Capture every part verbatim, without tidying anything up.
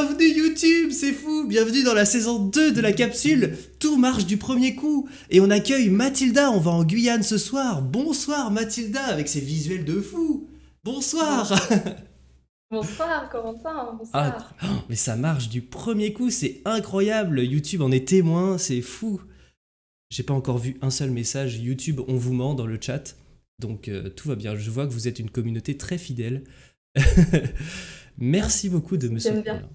Bienvenue YouTube, c'est fou. Bienvenue dans la saison deux de la capsule. Tout marche du premier coup. Et on accueille Mathilda, on va en Guyane ce soir. Bonsoir Mathilda, avec ses visuels de fou. Bonsoir. Bonsoir, comment ça? Bonsoir. Ah, mais ça marche du premier coup, c'est incroyable. YouTube en est témoin, c'est fou. J'ai pas encore vu un seul message YouTube, on vous ment dans le chat. Donc euh, tout va bien, je vois que vous êtes une communauté très fidèle. Merci beaucoup de me soutenir.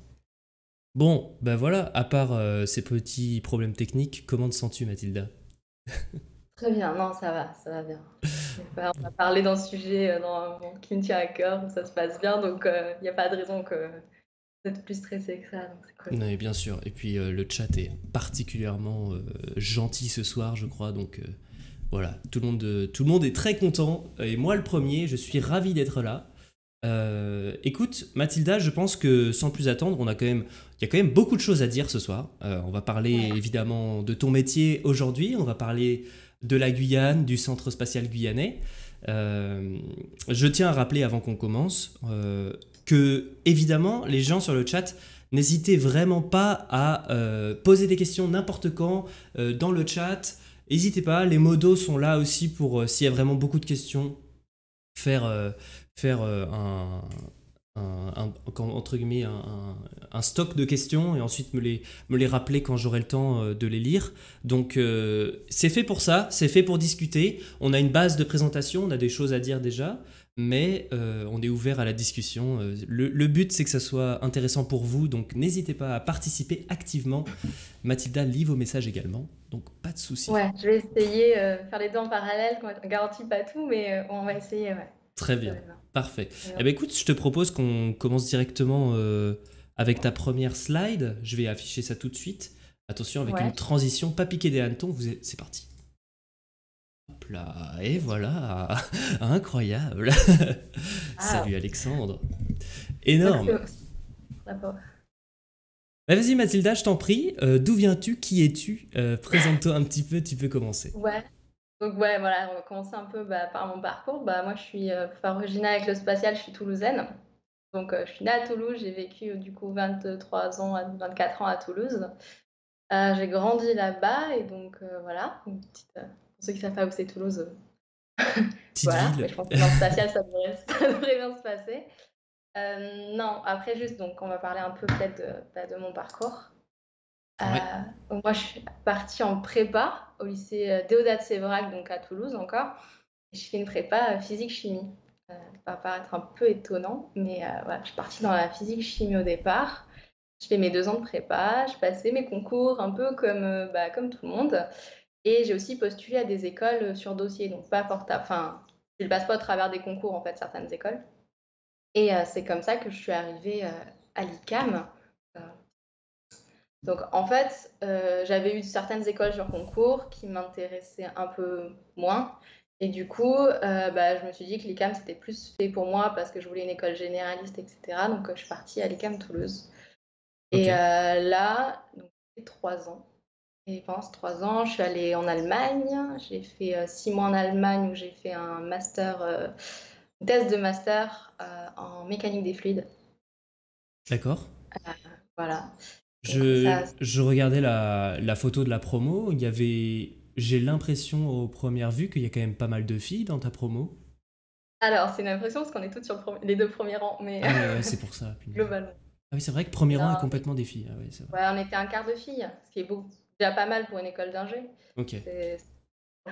Bon, ben voilà, à part euh, ces petits problèmes techniques, comment te sens-tu, Mathilda? Très bien, non, ça va, ça va bien. On a parlé d'un sujet euh, non, bon, qui me tient à cœur, ça se passe bien, donc il euh, n'y a pas de raison que vous êtes plus stressé que ça. Donc cool. Non, et bien sûr, et puis euh, le chat est particulièrement euh, gentil ce soir, je crois, donc euh, voilà, tout le, monde, tout le monde est très content, et moi le premier, je suis ravi d'être là. Euh, écoute Mathilda, je pense que sans plus attendre, on a quand même, il y a quand même beaucoup de choses à dire ce soir. Euh, on va parler évidemment de ton métier aujourd'hui, on va parler de la Guyane, du centre spatial guyanais. Euh, je tiens à rappeler avant qu'on commence euh, que évidemment les gens sur le chat, n'hésitez vraiment pas à euh, poser des questions n'importe quand euh, dans le chat. N'hésitez pas, les modos sont là aussi pour euh, s'il y a vraiment beaucoup de questions, faire euh, faire euh, un, un, un, entre guillemets, un, un, un stock de questions et ensuite me les, me les rappeler quand j'aurai le temps euh, de les lire. Donc euh, c'est fait pour ça, c'est fait pour discuter. On a une base de présentation, on a des choses à dire déjà, mais euh, on est ouvert à la discussion. Le, le but, c'est que ça soit intéressant pour vous, donc n'hésitez pas à participer activement. Mathilda lit vos messages également, donc pas de soucis. Ouais, je vais essayer de euh, faire les deux en parallèle, on ne garantit pas tout, mais euh, on va essayer, ouais. Très bien, parfait. Ouais. Eh bien, écoute, je te propose qu'on commence directement euh, avec ta première slide. Je vais afficher ça tout de suite. Attention, avec ouais. une transition, pas piquer des hannetons. Vous êtes... C'est parti. Hop là, et voilà. Incroyable. Ah. Salut Alexandre. Énorme. Bah, vas-y Mathilda, je t'en prie. Euh, D'où viens-tu? Qui es-tu? euh, Présente-toi un petit peu, tu peux commencer. Ouais. Donc ouais, voilà, on va commencer un peu bah, par mon parcours. Bah, moi, je suis euh, originale avec le spatial, je suis toulousaine. Donc, euh, je suis née à Toulouse, j'ai vécu euh, du coup vingt-trois ans, à, vingt-quatre ans à Toulouse. Euh, j'ai grandi là-bas et donc euh, voilà. Une petite, euh, pour ceux qui ne savent pas où c'est Toulouse, euh... voilà. Mais je pense que dans le spatial, ça devrait, ça devrait bien se passer. Euh, non, après juste, donc on va parler un peu peut-être de, bah, de mon parcours. Euh, ouais. donc moi, je suis partie en prépa au lycée Déodat de Sévrac, donc à Toulouse encore. Et je fais une prépa physique-chimie. Euh, ça va paraître un peu étonnant, mais euh, voilà, je suis partie dans la physique-chimie au départ. Je fais mes deux ans de prépa, je passais mes concours un peu comme, euh, bah, comme tout le monde. Et j'ai aussi postulé à des écoles sur dossier, donc pas portable. Enfin, je ne le passe pas au travers des concours, en fait, certaines écoles. Et euh, c'est comme ça que je suis arrivée euh, à l'I C A M. Euh, Donc, en fait, euh, j'avais eu certaines écoles sur concours qui m'intéressaient un peu moins. Et du coup, euh, bah, je me suis dit que l'I C A M, c'était plus fait pour moi parce que je voulais une école généraliste, et cetera. Donc, euh, je suis partie à l'I C A M Toulouse. Okay. Et euh, là, j'ai trois ans. Et pendant ces trois ans, je suis allée en Allemagne. J'ai fait euh, six mois en Allemagne où j'ai fait un master, euh, une thèse de master euh, en mécanique des fluides. D'accord. Euh, voilà. Je, je regardais la, la photo de la promo, il y avait, j'ai l'impression aux premières vues qu'il y a quand même pas mal de filles dans ta promo. Alors c'est une impression parce qu'on est toutes sur le, les deux premiers rangs, mais, ah, mais ouais, c'est pour ça. Globalement. Ah oui, c'est vrai que premier non, rang est complètement des filles. Ah, oui, c'est vrai. Ouais, on était un quart de filles, ce qui est beau, déjà pas mal pour une école d'ingé. Ok.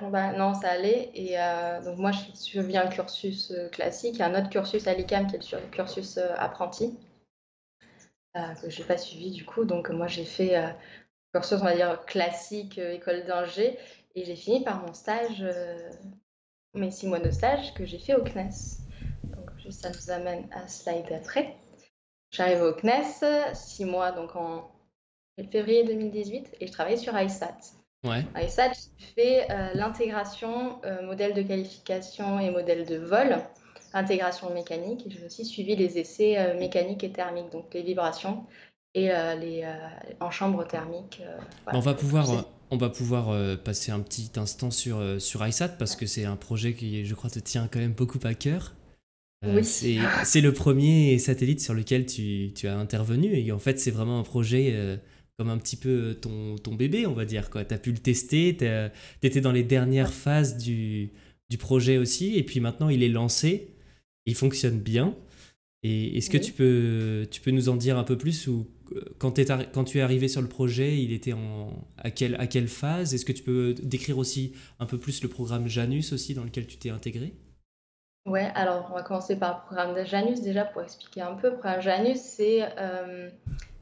Bah, non, ça allait. Et euh, donc moi, je suivis un cursus classique, un autre cursus à l'I C A M qui est le cursus apprenti. Euh, que je n'ai pas suivi du coup, donc moi j'ai fait un euh, cursus on va dire classique, euh, école d'ingé, et j'ai fini par mon stage, euh, mes six mois de stage que j'ai fait au C N E S. Donc ça nous amène à slide d'après. J'arrive au C N E S, six mois donc en février deux mille dix-huit, et je travaillais sur IsSat. Ouais. IsSat, j'ai fait euh, l'intégration, euh, modèle de qualification et modèle de vol. Intégration mécanique, et j'ai aussi suivi les essais euh, mécaniques et thermiques, donc les vibrations et euh, les, euh, en chambre thermique. Euh, voilà. On va pouvoir, on va pouvoir euh, passer un petit instant sur, euh, sur IsSat parce que c'est un projet qui, je crois, te tient quand même beaucoup à cœur. Oui. Euh, c'est le premier satellite sur lequel tu, tu as intervenu. Et en fait, c'est vraiment un projet euh, comme un petit peu ton, ton bébé, on va dire. Tu as pu le tester, tu étais dans les dernières phases du, du projet aussi. Et puis maintenant, il est lancé, il fonctionne bien. Et est-ce que oui. tu, peux, tu peux nous en dire un peu plus ou quand, quand tu es arrivé sur le projet, il était en, à, quelle, à quelle phase? Est-ce que tu peux décrire aussi un peu plus le programme Janus aussi dans lequel tu t'es intégré? Oui, alors on va commencer par le programme de Janus déjà pour expliquer un peu. Le programme Janus, c'est euh,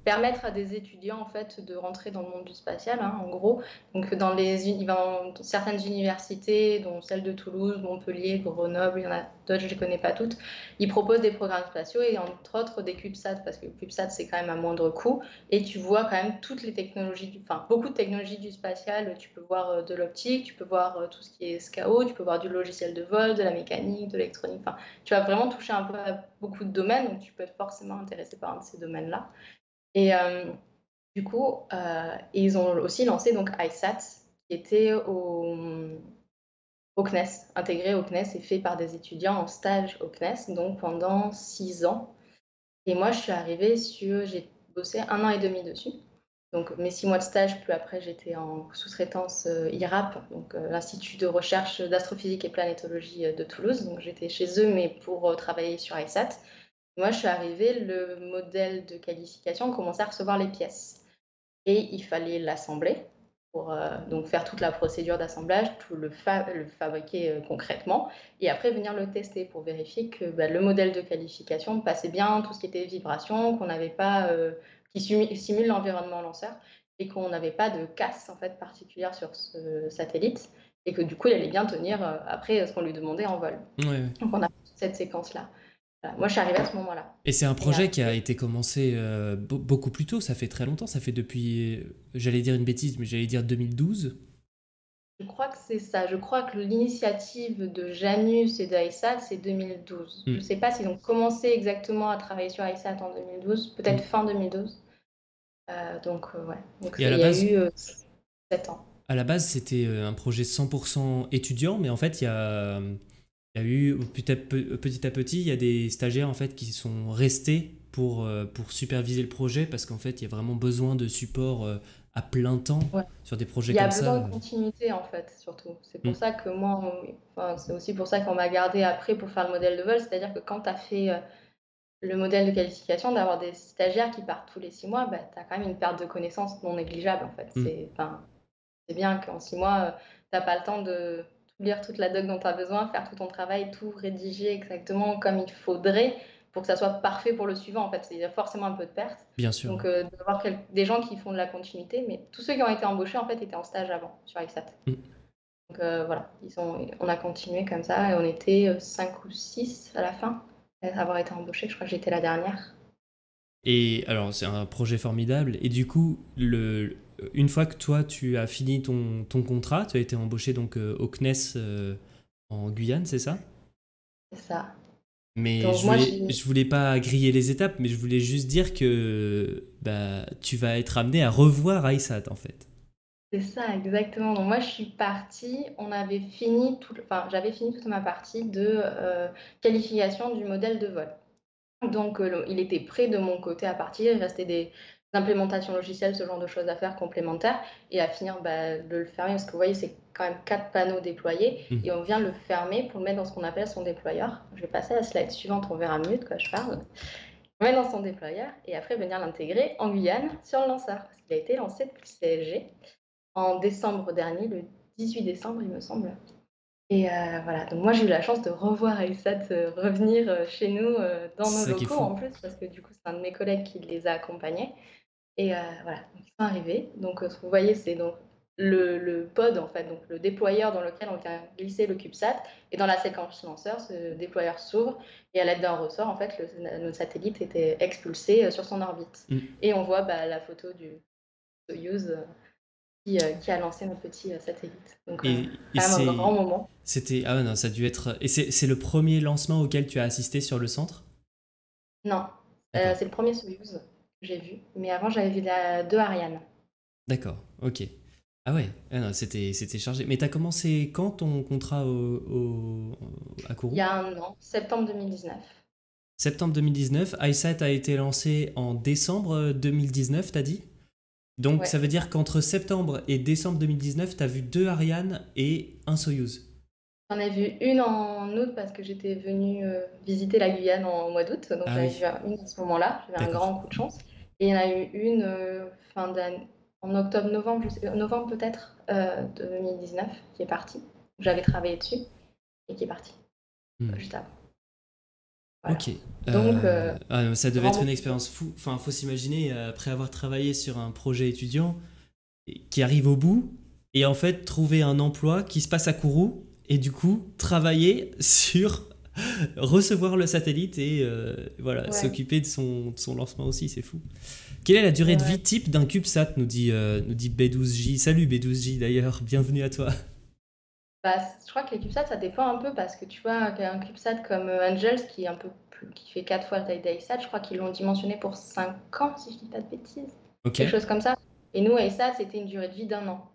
permettre à des étudiants en fait, de rentrer dans le monde du spatial, hein, en gros. Donc, dans, les, dans certaines universités, dont celle de Toulouse, Montpellier, Grenoble, il y en a d'autres, je ne les connais pas toutes, ils proposent des programmes spatiaux et entre autres des CubeSat, parce que le CubeSat, c'est quand même à moindre coût. Et tu vois quand même toutes les technologies, du, enfin beaucoup de technologies du spatial. Tu peux voir de l'optique, tu peux voir tout ce qui est S C A O, tu peux voir du logiciel de vol, de la mécanique, de l'électronique. Enfin, tu vas vraiment toucher un peu à beaucoup de domaines, donc tu peux être forcément intéressé par un de ces domaines-là. Et euh, du coup, euh, ils ont aussi lancé donc IsSat, qui était au, au C N E S, intégré au C N E S et fait par des étudiants en stage au C N E S, donc pendant six ans. Et moi, je suis arrivée sur, j'ai bossé un an et demi dessus. Donc mes six mois de stage, puis après, j'étais en sous-traitance euh, I R A P, donc euh, l'Institut de Recherche d'Astrophysique et Planétologie euh, de Toulouse. Donc j'étais chez eux, mais pour euh, travailler sur IsSat. Moi, je suis arrivée, le modèle de qualification, on commençait à recevoir les pièces. Et il fallait l'assembler, pour euh, donc faire toute la procédure d'assemblage, tout le, fa le fabriquer euh, concrètement, et après venir le tester pour vérifier que bah, le modèle de qualification passait bien, tout ce qui était vibration, qu'on n'avait pas, euh, qui simule l'environnement lanceur, et qu'on n'avait pas de casse en fait, particulière sur ce satellite, et que du coup, il allait bien tenir euh, après ce qu'on lui demandait en vol. Ouais, ouais. Donc, on a fait cette séquence-là. Voilà. Moi, je suis arrivée à ce moment-là. Et c'est un projet là, qui a été commencé euh, beaucoup plus tôt, ça fait très longtemps, ça fait depuis, j'allais dire une bêtise, mais j'allais dire deux mille douze. Je crois que c'est ça, je crois que l'initiative de Janus et d'IsSat, c'est deux mille douze. Mm. Je ne sais pas s'ils ont commencé exactement à travailler sur IsSat en deux mille douze, peut-être mm. fin deux mille douze. Euh, donc, euh, ouais. Donc, et à la il base... y a eu euh, sept ans. À la base, c'était un projet cent pour cent étudiant, mais en fait, il y a... Il y a eu petit à petit, il y a des stagiaires en fait qui sont restés pour, euh, pour superviser le projet parce qu'en fait il y a vraiment besoin de support euh, à plein temps ouais. sur des projets comme ça. Il y a besoin de continuité en fait surtout. C'est pour mmh. ça que moi, enfin, c'est aussi pour ça qu'on m'a gardé après pour faire le modèle de vol. C'est-à-dire que quand tu as fait euh, le modèle de qualification, d'avoir des stagiaires qui partent tous les six mois, bah, tu as quand même une perte de connaissances non négligeable en fait. Mmh. C'est bien qu'en six mois, euh, tu n'as pas le temps de... lire toute la doc dont tu as besoin, faire tout ton travail, tout rédiger exactement comme il faudrait pour que ça soit parfait pour le suivant. En fait, il y a forcément un peu de perte. Bien sûr. Donc, euh, d'avoir des gens qui font de la continuité, mais tous ceux qui ont été embauchés, en fait, étaient en stage avant sur IsSat. Mm. Donc, euh, voilà, ils ont, on a continué comme ça et on était cinq ou six à la fin d'avoir été embauchés. Je crois que j'étais la dernière. Et alors, c'est un projet formidable. Et du coup, le... une fois que toi, tu as fini ton, ton contrat, tu as été embauché donc, euh, au C N E S euh, en Guyane, c'est ça? C'est ça. Mais donc, je ne voulais, voulais pas griller les étapes, mais je voulais juste dire que bah, tu vas être amené à revoir IsSat, en fait. C'est ça, exactement. Donc moi, je suis partie, on avait fini, tout, enfin, j'avais fini toute ma partie de euh, qualification du modèle de vol. Donc, euh, il était prêt de mon côté à partir, il restait des... d'implémentation logicielle, ce genre de choses à faire complémentaires et à finir bah, de le fermer parce que vous voyez c'est quand même quatre panneaux déployés mmh. et on vient le fermer pour le mettre dans ce qu'on appelle son déployeur. Je vais passer à la slide suivante, on verra mieux de quoi je parle. On met dans son déployeur et après venir l'intégrer en Guyane sur le lanceur parce qu'il a été lancé depuis le C S G en décembre dernier, le dix-huit décembre il me semble. Et euh, voilà, donc moi j'ai eu la chance de revoir IsSat euh, revenir euh, chez nous euh, dans nos locaux en plus parce que du coup c'est un de mes collègues qui les a accompagnés. Et euh, voilà, donc, ils sont arrivés. Donc euh, vous voyez c'est donc le, le pod en fait, donc le déployeur dans lequel on vient glisser le CubeSat. Et dans la séquence lanceur, ce déployeur s'ouvre et à l'aide d'un ressort en fait, le, notre satellite était expulsé euh, sur son orbite. Mm. Et on voit bah, la photo du Soyuz. Euh, qui a lancé notre petit satellite. Donc, et, euh, c'est un grand moment. C'était... Ah non, ça a dû être... Et c'est le premier lancement auquel tu as assisté sur le centre? Non, euh, c'est le premier Soyuz que j'ai vu. Mais avant, j'avais vu la... deux Ariane. D'accord, ok. Ah ouais, ah c'était chargé. Mais tu as commencé quand ton contrat au, au, à Kourou? Il y a un an, septembre deux mille dix-neuf. septembre deux mille dix-neuf, IsSat a été lancé en décembre deux mille dix-neuf, t'as dit? Donc ouais. Ça veut dire qu'entre septembre et décembre deux mille dix-neuf, t'as vu deux Ariane et un Soyuz? J'en ai vu une en août parce que j'étais venue euh, visiter la Guyane en, au mois d'août. Donc ah j'en ai oui. vu une à ce moment-là, j'avais un grand coup de chance. Et il y en a eu une euh, fin d'année, en octobre, novembre, novembre peut-être, euh, deux mille dix-neuf, qui est partie. J'avais travaillé dessus et qui est partie hmm. juste avant. Voilà. Ok. Donc, euh, euh, ça devait être une expérience fou. Enfin, faut s'imaginer après avoir travaillé sur un projet étudiant qui arrive au bout et en fait trouver un emploi qui se passe à Kourou et du coup travailler sur recevoir le satellite et euh, voilà s'occuper ouais. de, son, de son lancement aussi, c'est fou. Quelle est la durée ouais. de vie type d'un CubeSat, nous dit euh, nous dit B douze J. Salut B douze J d'ailleurs, bienvenue à toi. Bah, je crois que les CubeSats, ça dépend un peu parce que tu vois un CubeSat comme Angels qui est un peu plus, qui fait quatre fois la taille d'IsSat, je crois qu'ils l'ont dimensionné pour cinq ans si je dis pas de bêtises, okay. quelque chose comme ça. Et nous, IsSat, c'était une durée de vie d'un an.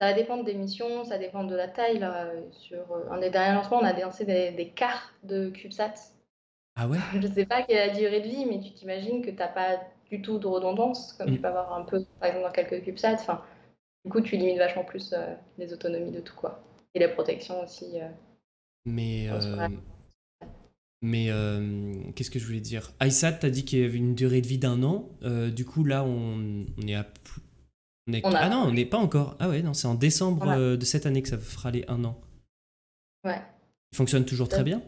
Ça va dépendre des missions, ça dépend de la taille. Là, sur un des derniers lancements, on a lancé des, des quarts de CubeSats. Ah ouais. Je sais pas quelle est la durée de vie, mais tu t'imagines que t'as pas du tout de redondance comme mmh. tu peux avoir un peu par exemple dans quelques CubeSats. Enfin, du coup, tu limites vachement plus euh, les autonomies de tout quoi. Et la protection aussi. Euh, mais euh, mais euh, qu'est-ce que je voulais dire? IsSat, t'as dit qu'il y avait une durée de vie d'un an. Euh, du coup, là, on, on est à... On est... On ah non, on n'est pas encore. Ah ouais, non, c'est en décembre euh, de cette année que ça fera les un an. Ouais. Il fonctionne toujours très bien?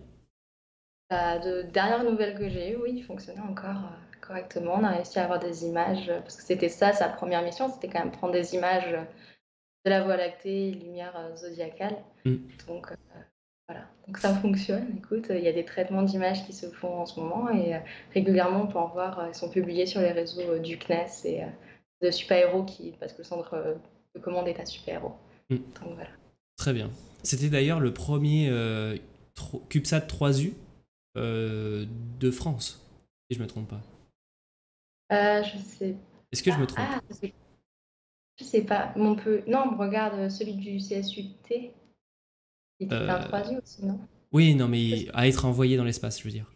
Bah, de dernières nouvelles que j'ai eues, oui, il fonctionnait encore euh, correctement. On a réussi à avoir des images, euh, parce que c'était ça, sa première mission, c'était quand même prendre des images... Euh, de la Voie Lactée, lumière zodiacale. Mm. Donc, euh, voilà. Donc ça fonctionne. Écoute, il y a des traitements d'images qui se font en ce moment et euh, régulièrement, on peut en voir, ils sont publiés sur les réseaux euh, du C N E S et euh, de Super-Héros, qui, parce que le centre euh, de commande est à Super-Héros. Mm. Donc voilà. Très bien. C'était d'ailleurs le premier euh, CubeSat trois U euh, de France, si je ne me trompe pas. Euh, je sais. Est-ce que ah, je me trompe? Ah, je sais. Je sais pas, on peut... Non, on regarde celui du C S U T. Il était euh... un trois U aussi, non? Oui, non, mais à être envoyé dans l'espace, je veux dire.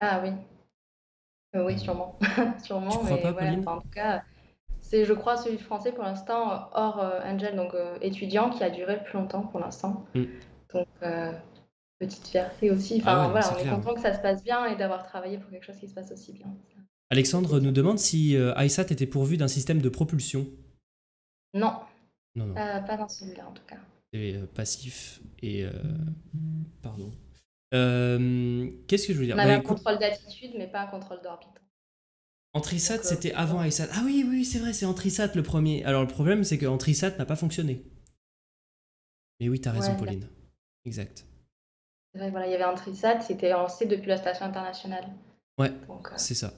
Ah oui. Euh, oui, sûrement. sûrement, tu crois mais pas, voilà. Pauline enfin, en tout cas, c'est, je crois, celui français pour l'instant, hors euh, Angel, donc euh, étudiant, qui a duré plus longtemps pour l'instant. Mm. Donc, euh, petite fierté aussi. Enfin, ah ouais, voilà, on clair, est content ouais. que ça se passe bien et d'avoir travaillé pour quelque chose qui se passe aussi bien. Alexandre nous demande si euh, IsSat était pourvu d'un système de propulsion. Non, non, non. Euh, pas dans celui-là en tout cas. C'est euh, passif et... Euh... Pardon. Euh, Qu'est-ce que je veux dire? On avait bah, un écoute... contrôle d'attitude mais pas un contrôle d'orbite. EntrySat, c'était euh... avant IsSat. Ah oui, oui, c'est vrai, c'est EntrySat le premier. Alors le problème c'est que EntrySat n'a pas fonctionné. Mais oui, t'as raison ouais, Pauline. Là. Exact. C'est vrai, voilà, il y avait EntrySat, c'était lancé depuis la station internationale. Ouais, c'est euh... ça.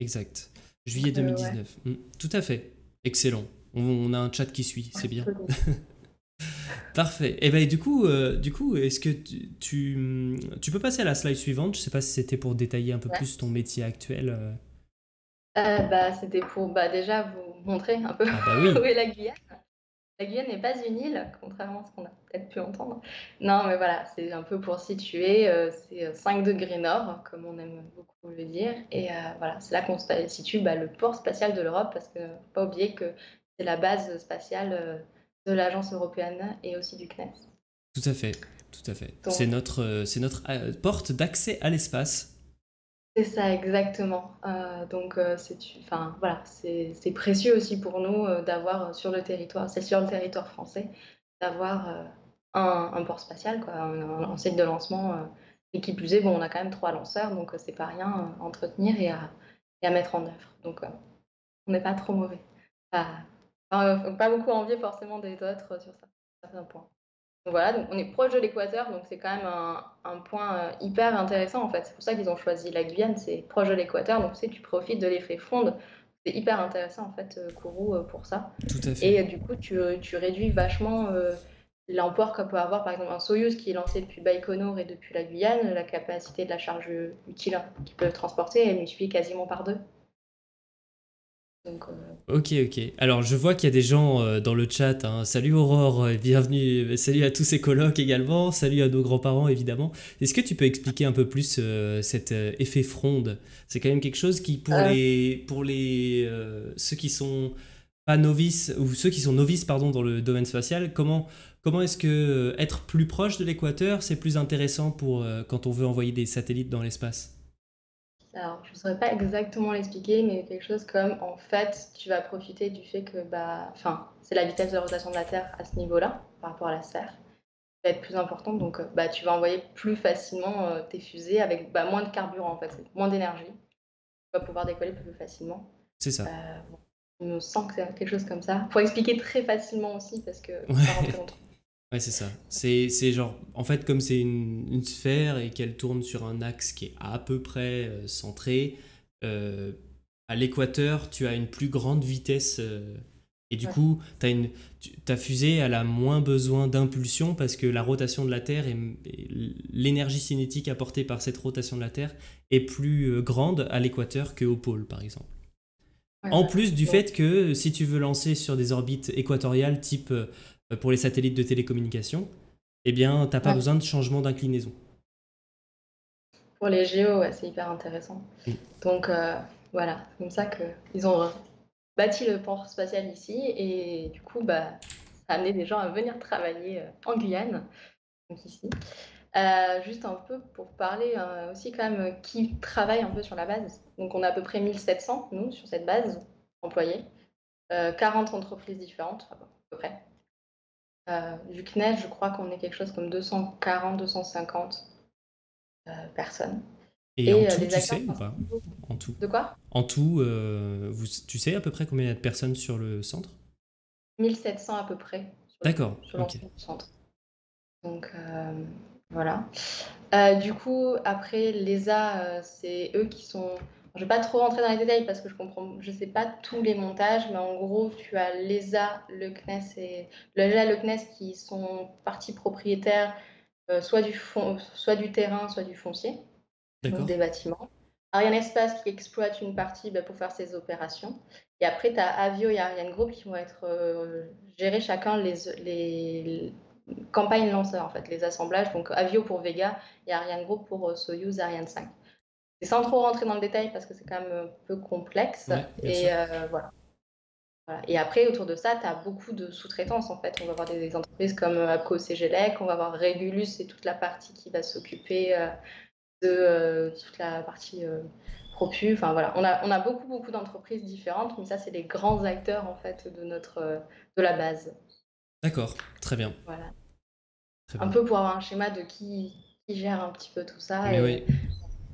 Exact. Juillet deux mille dix-neuf. Euh, ouais. mmh, tout à fait. Excellent. On a un chat qui suit, c'est bien. Parfait. Et eh ben du coup, euh, du coup, est-ce que tu, tu, tu peux passer à la slide suivante? Je sais pas si c'était pour détailler un peu ouais. plus ton métier actuel. Euh, bah, c'était pour bah, déjà vous montrer un peu ah bah oui. où est la Guyane. La Guyane n'est pas une île, contrairement à ce qu'on a peut-être pu entendre. Non, mais voilà, c'est un peu pour situer. Euh, c'est cinq degrés nord, comme on aime beaucoup le dire. Et euh, voilà, c'est là qu'on se situe bah, le port spatial de l'Europe, parce que faut pas oublier que c'est la base spatiale de l'Agence européenne et aussi du C N E S. Tout à fait, tout à fait. C'est notre, c'est notre porte d'accès à l'espace. C'est ça, exactement. Euh, donc, c'est enfin, voilà, c'est précieux aussi pour nous euh, d'avoir sur le territoire, c'est sur le territoire français, d'avoir euh, un, un port spatial, quoi, un, un site de lancement. Euh, et qui plus est, bon, on a quand même trois lanceurs, donc c'est pas rien à entretenir et à, et à mettre en œuvre. Donc, euh, on n'est pas trop mauvais. Ah. Alors, pas beaucoup envier forcément des autres sur certains points. Donc voilà, donc on est proche de l'équateur, donc c'est quand même un, un point hyper intéressant en fait. C'est pour ça qu'ils ont choisi la Guyane, c'est proche de l'équateur, donc tu sais, tu profites de l'effet fronde. C'est hyper intéressant en fait, Kourou, pour ça. Tout à fait. Et du coup, tu, tu réduis vachement euh, l'emport que peut avoir par exemple un Soyuz qui est lancé depuis Baïkonour et depuis la Guyane. La capacité de la charge utile qu'ils peuvent transporter, elle multiplie quasiment par deux. Donc, euh... Ok, ok. Alors, je vois qu'il y a des gens euh, dans le chat. Hein. Salut Aurore, et bienvenue. Salut à tous ces colocs également. Salut à nos grands-parents, évidemment. Est-ce que tu peux expliquer un peu plus euh, cet euh, effet fronde? C'est quand même quelque chose qui, pour euh... les, pour les euh, ceux qui sont pas novices, ou ceux qui sont novices, pardon, dans le domaine spatial, comment, comment est-ce que euh, être plus proche de l'équateur, c'est plus intéressant pour euh, quand on veut envoyer des satellites dans l'espace? Alors, je ne saurais pas exactement l'expliquer, mais quelque chose comme, en fait, tu vas profiter du fait que, bah, enfin, c'est la vitesse de rotation de la Terre à ce niveau-là, par rapport à la sphère, qui va être plus importante, donc bah, tu vas envoyer plus facilement euh, tes fusées avec bah, moins de carburant, en fait, moins d'énergie. Tu vas pouvoir décoller plus facilement. C'est ça. Euh, bon, on me sent que c'est quelque chose comme ça. Il faut expliquer très facilement aussi, parce que ouais. Ça rentre contre. Ouais, c'est ça. C'est genre, en fait, comme c'est une, une sphère et qu'elle tourne sur un axe qui est à peu près euh, centré, euh, à l'équateur, tu as une plus grande vitesse euh, et du ouais. coup, t'as une, tu, ta fusée, elle a moins besoin d'impulsion parce que la rotation de la Terre et, et l'énergie cinétique apportée par cette rotation de la Terre est plus euh, grande à l'équateur qu'au pôle, par exemple. Ouais, en plus du ouais. fait que si tu veux lancer sur des orbites équatoriales type... Euh, pour les satellites de télécommunication, eh bien, t'as pas ouais. besoin de changement d'inclinaison. Pour les géos, ouais, c'est hyper intéressant. Mmh. Donc, euh, voilà, c'est comme ça qu'ils ont bâti le port spatial ici, et du coup, bah, ça a amené des gens à venir travailler euh, en Guyane, donc ici. Euh, juste un peu pour parler euh, aussi quand même euh, qui travaille un peu sur la base. Donc, on a à peu près mille sept cents, nous, sur cette base, employés, euh, quarante entreprises différentes, à peu près. Euh, du C N E S, je crois qu'on est quelque chose comme deux cent quarante, deux cent cinquante euh, personnes. Et, et en euh, tout, les tu sais ou pas? En tout. De quoi? En tout, euh, vous, tu sais à peu près combien il y a de personnes sur le centre? mille sept cents à peu près. D'accord, ok. Centre. Donc, euh, voilà. Euh, du coup, après, l'E S A, euh, c'est eux qui sont... Je ne vais pas trop rentrer dans les détails parce que je comprends, je sais pas tous les montages, mais en gros, tu as l'E S A, le C N E S et l'E S A, le C N E S qui sont partie propriétaire euh, soit, du fond, soit du terrain, soit du foncier, donc des bâtiments. Arianespace qui exploite une partie bah, pour faire ses opérations. Et après, tu as Avio et Ariane Group qui vont être euh, gérer chacun les, les campagnes lanceurs, en fait, les assemblages. Donc Avio pour Vega et Ariane Group pour euh, Soyuz, Ariane cinq. Et sans trop rentrer dans le détail parce que c'est quand même un peu complexe. Ouais, et euh, voilà. voilà. Et après, autour de ça, tu as beaucoup de sous-traitance en fait. On va avoir des entreprises comme A P C O C G L E C, on va avoir Regulus et toute la partie qui va s'occuper euh, de euh, toute la partie euh, propu. Enfin voilà, on a, on a beaucoup, beaucoup d'entreprises différentes, mais ça, c'est les grands acteurs en fait de, notre, euh, de la base. D'accord, très bien. Voilà. Très un bien. Peu pour avoir un schéma de qui, qui gère un petit peu tout ça. Mais et... oui.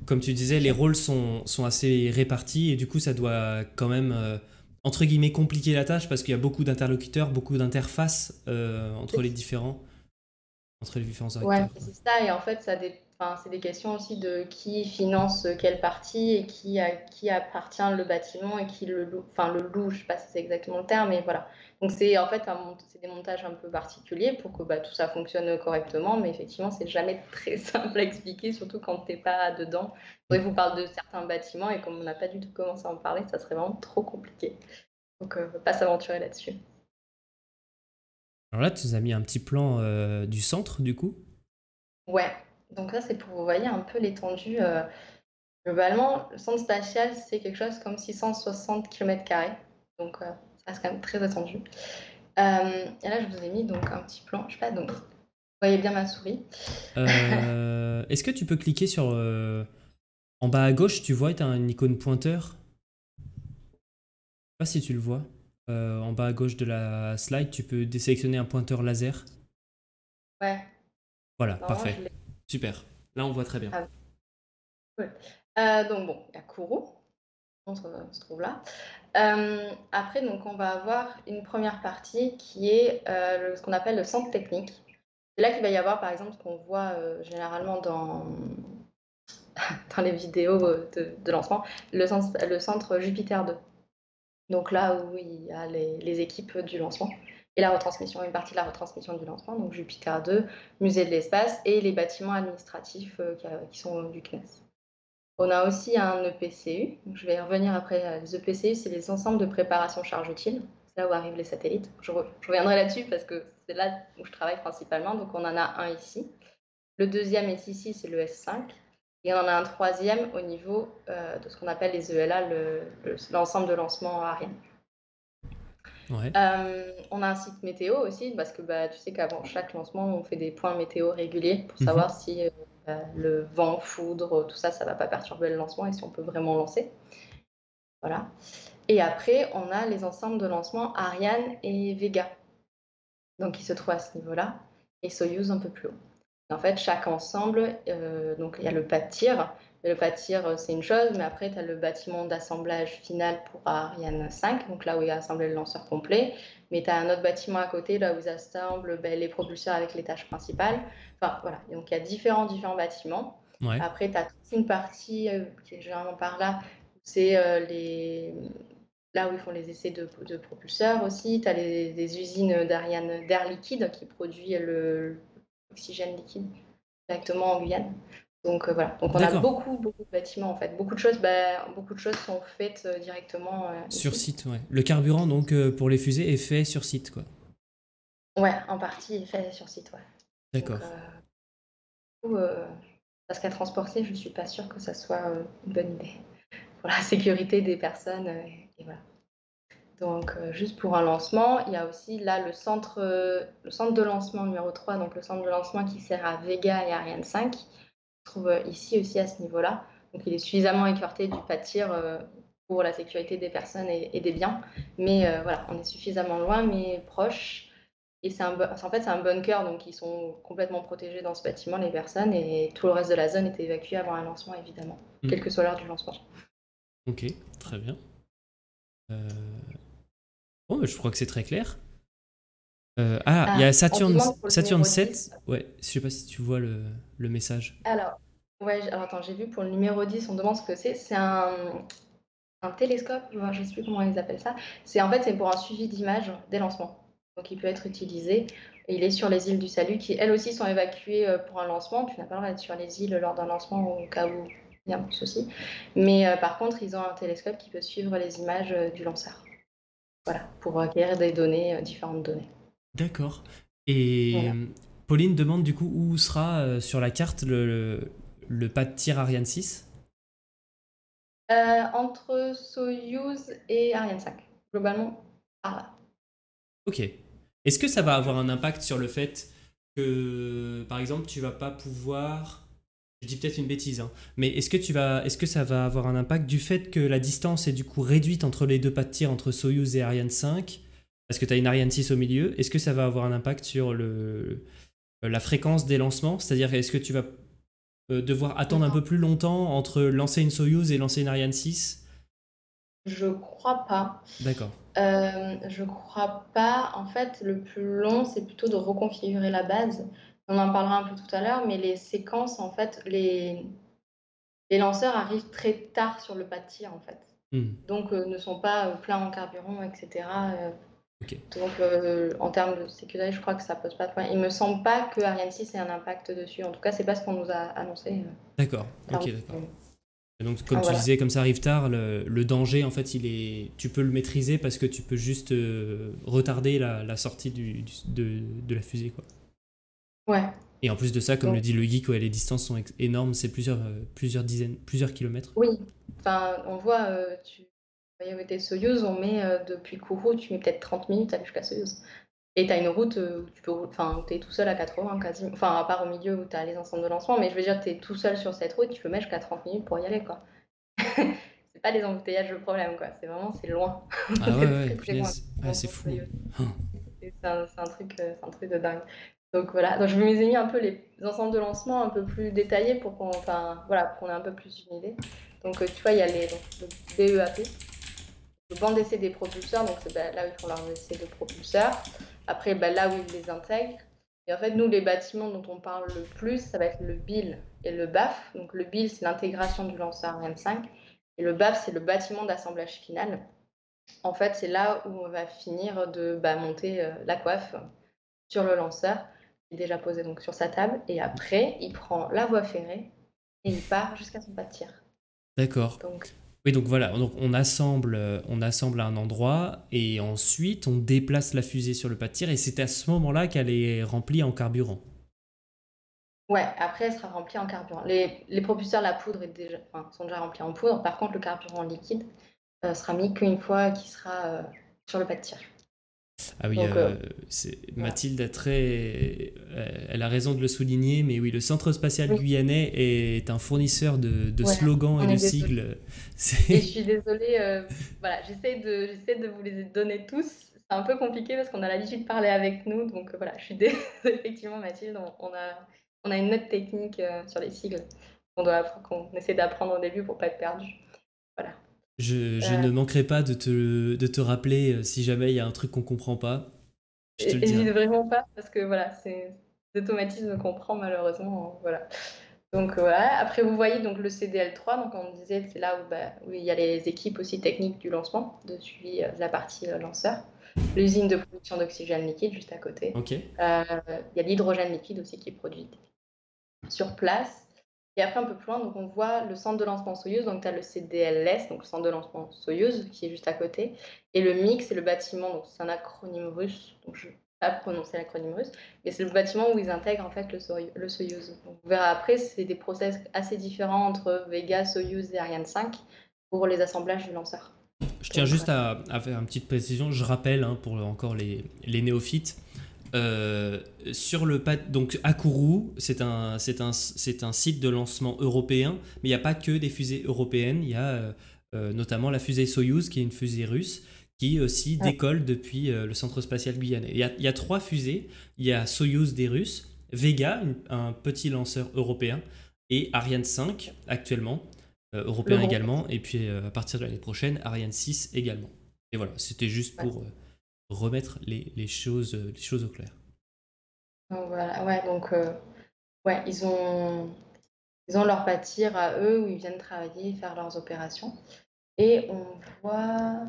Comme tu disais, les rôles sont, sont assez répartis et du coup, ça doit quand même, euh, entre guillemets, compliquer la tâche parce qu'il y a beaucoup d'interlocuteurs, beaucoup d'interfaces euh, entre, entre les différents acteurs. Ouais, c'est ça. Et en fait, ça dé... enfin, c'est des questions aussi de qui finance quelle partie et qui, à qui appartient le bâtiment et qui le loue. Enfin, le loue, je ne sais pas si c'est exactement le terme, mais voilà. Donc, c'est en fait un... c'est des montages un peu particuliers pour que bah, tout ça fonctionne correctement. Mais effectivement, c'est jamais très simple à expliquer, surtout quand tu n'es pas dedans. Je vous parle de certains bâtiments et comme on n'a pas du tout commencé à en parler, ça serait vraiment trop compliqué. Donc, euh, on ne peut pas s'aventurer là-dessus. Alors là, tu nous as mis un petit plan euh, du centre, du coup? Ouais. Donc ça, c'est pour vous voyez un peu l'étendue. Euh, globalement, le centre spatial, c'est quelque chose comme six cent soixante kilomètres carrés. Donc euh, ça reste quand même très étendu. Euh, et là, je vous ai mis donc un petit plan. Je sais pas, donc vous voyez bien ma souris. Euh, Est-ce que tu peux cliquer sur... Euh, en bas à gauche, tu vois, tu as une icône pointeur. Je sais pas si tu le vois. Euh, en bas à gauche de la slide, tu peux désélectionner un pointeur laser. Ouais. Voilà, non, parfait. Super. Là, on voit très bien. Ah, cool. euh, donc, bon, il y a Kourou. On se, on se trouve là. Euh, après, donc, on va avoir une première partie qui est euh, le, ce qu'on appelle le centre technique. C'est là qu'il va y avoir, par exemple, ce qu'on voit euh, généralement dans, dans les vidéos de, de lancement, le centre, le centre Jupiter deux. Donc là où il y a les, les équipes du lancement. Et la retransmission, une partie de la retransmission du lancement, donc Jupiter deux, musée de l'espace et les bâtiments administratifs euh, qui, qui sont du C N E S. On a aussi un E P C U. Donc, je vais y revenir après. Les E P C U, c'est les ensembles de préparation charge utile. C'est là où arrivent les satellites. Je, re, je reviendrai là-dessus parce que c'est là où je travaille principalement. Donc, on en a un ici. Le deuxième est ici, c'est le S cinq. Et on en a un troisième au niveau euh, de ce qu'on appelle les E L A, le, le, l'ensemble de lancement Ariane. Ouais. Euh, on a un site météo aussi, parce que bah, tu sais qu'avant chaque lancement, on fait des points météo réguliers pour savoir mmh. si euh, le vent, foudre, tout ça, ça ne va pas perturber le lancement et si on peut vraiment lancer. Voilà. Et après, on a les ensembles de lancement Ariane et Vega, donc qui se trouvent à ce niveau-là, et Soyuz un peu plus haut. En fait, chaque ensemble, euh, donc il y a le pâtir. Le pâtir, c'est une chose, mais après, tu as le bâtiment d'assemblage final pour Ariane cinq, donc là où il y a assemblé le lanceur complet. Mais tu as un autre bâtiment à côté, là où ils assemblent ben, les propulseurs avec les tâches principales. Enfin, voilà. Donc, il y a différents, différents bâtiments. Ouais. Après, tu as toute une partie, euh, qui est généralement par là, c'est euh, les... là où ils font les essais de, de propulseurs aussi. Tu as les, les usines d'Ariane d'air liquide qui produit le... oxygène liquide directement en Guyane. Donc euh, voilà, donc on a beaucoup, beaucoup de bâtiments en fait. Beaucoup de choses, bah, beaucoup de choses sont faites euh, directement. Euh, sur ici. site, ouais. Le carburant donc euh, pour les fusées est fait sur site, quoi. Ouais, en partie est fait sur site, ouais. D'accord. Euh, euh, parce qu'à transporter, je ne suis pas sûre que ça soit euh, une bonne idée pour la sécurité des personnes euh, et voilà. Donc, euh, juste pour un lancement, il y a aussi là le centre, euh, le centre de lancement numéro trois, donc le centre de lancement qui sert à Vega et Ariane cinq, qui se trouve ici aussi à ce niveau-là. Donc, il est suffisamment écarté du pâtir euh, pour la sécurité des personnes et, et des biens. Mais euh, voilà, on est suffisamment loin, mais proche. Et c'est un, en fait, c'est un bunker, donc ils sont complètement protégés dans ce bâtiment, les personnes, et tout le reste de la zone est évacué avant un lancement, évidemment, mmh. quelle que soit l'heure du lancement. Ok, très bien. Euh... Bon, je crois que c'est très clair. Euh, ah, il ah, y a Saturne, Saturne sept. Ouais, je sais pas si tu vois le, le message. Alors, ouais, alors attends, j'ai vu pour le numéro dix, on demande ce que c'est. C'est un, un télescope, je ne sais plus comment ils appellent ça. C'est en fait c'est pour un suivi d'image des lancements. Donc il peut être utilisé. Il est sur les îles du Salut qui elles aussi sont évacuées pour un lancement. Tu n'as pas le droit d'être sur les îles lors d'un lancement au cas où il y a un petit souci. Mais euh, par contre, ils ont un télescope qui peut suivre les images euh, du lanceur. Voilà, pour acquérir des données, euh, différentes données. D'accord. Et voilà. Pauline demande du coup où sera euh, sur la carte le, le, le pas de tir Ariane six euh, entre Soyuz et Ariane cinq, globalement par là. Ok. Est-ce que ça va avoir un impact sur le fait que, par exemple, tu vas pas pouvoir... Je dis peut-être une bêtise, hein, mais est-ce que, tu vas, est-ce que ça va avoir un impact du fait que la distance est du coup réduite entre les deux pas de tir, entre Soyuz et Ariane cinq, parce que tu as une Ariane six au milieu, est-ce que ça va avoir un impact sur le, la fréquence des lancements? C'est-à-dire, est-ce que tu vas devoir attendre un peu plus longtemps entre lancer une Soyuz et lancer une Ariane six? Je crois pas. D'accord. Euh, je crois pas. En fait, le plus long, c'est plutôt de reconfigurer la base. On en parlera un peu tout à l'heure, mais les séquences, en fait, les, les lanceurs arrivent très tard sur le pas de tir, en fait. Mmh. Donc, euh, ne sont pas euh, pleins en carburant, et cetera. Euh, okay. Donc, euh, en termes de sécurité, je crois que ça pose pas de problème. Il me semble pas que Ariane six ait un impact dessus. En tout cas, c'est pas ce qu'on nous a annoncé. Euh, d'accord. Ok, route. D'accord. Et donc, comme ah, tu voilà. disais, comme ça arrive tard, le, le danger, en fait, il est, tu peux le maîtriser parce que tu peux juste euh, retarder la, la sortie du, du, de, de la fusée, quoi. Ouais. Et en plus de ça, comme donc, le dit le geek, ouais, les distances sont énormes, c'est plusieurs, euh, plusieurs dizaines, plusieurs kilomètres. Oui, enfin, on voit, euh, tu voyais où était Soyuz, on met euh, depuis Kourou, tu mets peut-être trente minutes à aller jusqu'à Soyuz. Et tu as une route où tu peux, enfin, tu es tout seul à quatre-vingts, quasiment, enfin, à part au milieu où tu as les ensembles de lancement, mais je veux dire, tu es tout seul sur cette route, tu peux mettre jusqu'à trente minutes pour y aller, quoi. C'est pas les embouteillages le problème, quoi, c'est vraiment, c'est loin. Ah c'est ouais, ouais, très, très loin. Ah, c'est fou. C'est un, c'est un truc, euh, c'est un truc de dingue. Donc voilà, donc je vous ai mis un peu les ensembles de lancement un peu plus détaillés pour qu'on, enfin, voilà, pour qu'on ait un peu plus une idée. Donc tu vois, il y a les, donc, le B E A P, le banc d'essai des propulseurs, donc c'est ben, là où ils font leurs essais de propulseurs. Après, ben, là où ils les intègrent. Et en fait, nous, les bâtiments dont on parle le plus, ça va être le B I L et le B A F. Donc le B I L, c'est l'intégration du lanceur Ariane cinq. Et le B A F, c'est le bâtiment d'assemblage final. En fait, c'est là où on va finir de ben, monter euh, la coiffe sur le lanceur. Déjà posé donc sur sa table, et après il prend la voie ferrée et il part jusqu'à son pas de tir. D'accord. Donc. Oui, donc voilà, donc on, assemble, on assemble à un endroit et ensuite on déplace la fusée sur le pas de tir et c'est à ce moment-là qu'elle est remplie en carburant. Ouais, après elle sera remplie en carburant. Les, les propulseurs, la poudre est déjà, enfin, sont déjà remplis en poudre. Par contre, le carburant liquide euh, sera mis qu'une fois qu'il sera euh, sur le pas de tir. Ah oui, donc, euh, c'est, Mathilde a très, elle a raison de le souligner, mais oui, le Centre Spatial oui. Guyanais est un fournisseur de, de ouais, slogans et de sigles. Et je suis désolée, euh, voilà, j'essaie de, j'essaie de vous les donner tous, c'est un peu compliqué parce qu'on a l'habitude de parler avec nous, donc euh, voilà, je suis désolée, effectivement Mathilde, on, on, a, on a une note technique euh, sur les sigles qu'on doit, qu'on essaie d'apprendre au début pour ne pas être perdu, voilà. Je, je euh... ne manquerai pas de te, de te rappeler si jamais il y a un truc qu'on ne comprend pas. Je te le dirai. N'hésite vraiment pas, parce que voilà, c'est l'automatisme qu'on prend malheureusement. Voilà. Donc voilà. Après, vous voyez donc, le C D L trois, donc on disait que c'est là où, bah, où il y a les équipes aussi techniques du lancement, de suivi de la partie lanceur. L'usine de production d'oxygène liquide juste à côté. Okay. Euh, il y a l'hydrogène liquide aussi qui est produit sur place. Et après, un peu plus loin, donc on voit le centre de lancement Soyuz. Donc, tu as le C D L S, donc le centre de lancement Soyuz, qui est juste à côté. Et le M I C, c'est le bâtiment, donc c'est un acronyme russe. Donc, je ne vais pas prononcer l'acronyme russe. Mais c'est le bâtiment où ils intègrent en fait le Soyuz. Donc, vous verrez après, c'est des process assez différents entre Vega, Soyuz et Ariane cinq pour les assemblages du lanceur. Je tiens donc, juste à, à faire une petite précision. Je rappelle, hein, pour encore les, les néophytes, Euh, sur le pas, donc à Kourou, c'est un, c'est un, c'est un site de lancement européen, mais il n'y a pas que des fusées européennes, il y a euh, notamment la fusée Soyuz, qui est une fusée russe, qui aussi ouais. décolle depuis euh, le Centre Spatial Guyanais. Il y a, il y a trois fusées, il y a Soyuz des Russes, Vega, une, un petit lanceur européen, et Ariane cinq actuellement, euh, européen Euro. également, et puis euh, à partir de l'année prochaine, Ariane six également. Et voilà, c'était juste ouais. pour... Euh, remettre les, les, choses, les choses au clair. Donc voilà, ouais, donc euh, ouais, ils ont, ils ont leur bâtir à eux où ils viennent travailler et faire leurs opérations. Et on voit,